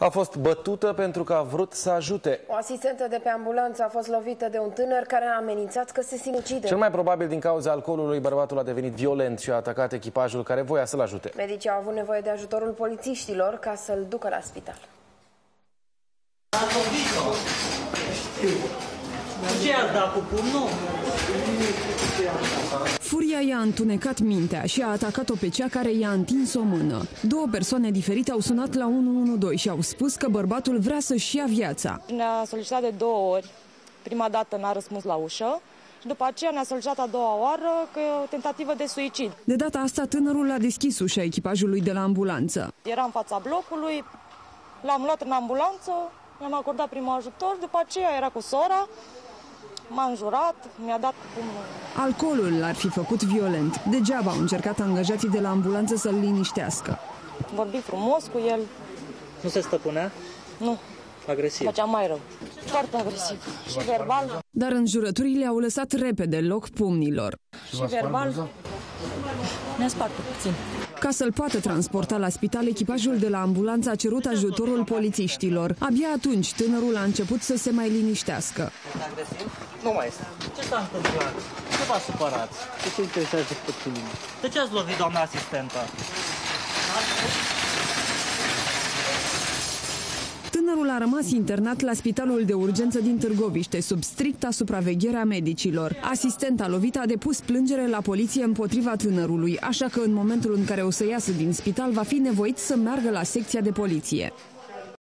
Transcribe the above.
A fost bătută pentru că a vrut să ajute. O asistentă de pe ambulanță a fost lovită de un tânăr care a amenințat că se sinucide. Cel mai probabil din cauza alcoolului, bărbatul a devenit violent și a atacat echipajul care voia să-l ajute. Medicii au avut nevoie de ajutorul polițiștilor ca să-l ducă la spital. Ce i-a dat cu pumnul? Furia i-a întunecat mintea și a atacat-o pe cea care i-a întins o mână. Două persoane diferite au sunat la 112 și au spus că bărbatul vrea să-și ia viața. Ne-a solicitat de două ori. Prima dată n-a răspuns la ușă. După aceea ne-a solicitat a doua oară că e o tentativă de suicid. De data asta tânărul a deschis ușa echipajului de la ambulanță. Era în fața blocului, l-am luat în ambulanță, i-am acordat primul ajutor, după aceea era cu sora. M-a înjurat, mi-a dat cu pumnul. Alcoolul l-ar fi făcut violent. Degeaba au încercat angajații de la ambulanță să-l liniștească. Vorbi frumos cu el. Nu se stăpânea? Nu. Agresiv. Făcea mai rău. Foarte agresiv. Și verbal. Dar înjurăturile au lăsat repede loc pumnilor. Și verbal. Ne-a spart puțin. Ca să-l poată transporta la spital, echipajul de la ambulanță a cerut ajutorul polițiștilor. Abia atunci tânărul a început să se mai liniștească. Nu mai este. Ce s-a întâmplat? Ce v-a supărat? De ce interesează pe tine? De ce ați lovit, doamna asistentă? Tânărul a rămas internat la spitalul de urgență din Târgoviște, sub stricta supraveghere a medicilor. Asistenta lovită a depus plângere la poliție împotriva tânărului, așa că în momentul în care o să iasă din spital va fi nevoit să meargă la secția de poliție.